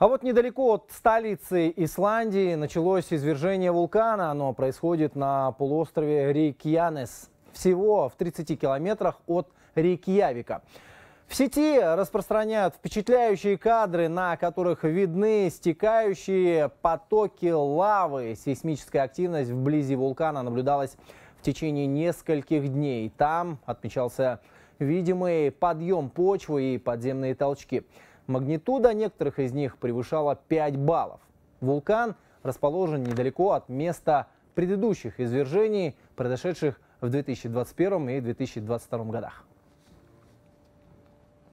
А вот недалеко от столицы Исландии началось извержение вулкана. Оно происходит на полуострове Рейкьянес, всего в 30 километрах от Рейкьявика. В сети распространяют впечатляющие кадры, на которых видны стекающие потоки лавы. Сейсмическая активность вблизи вулкана наблюдалась в течение нескольких дней. Там отмечался видимый подъем почвы и подземные толчки. Магнитуда некоторых из них превышала 5 баллов. Вулкан расположен недалеко от места предыдущих извержений, произошедших в 2021 и 2022 годах.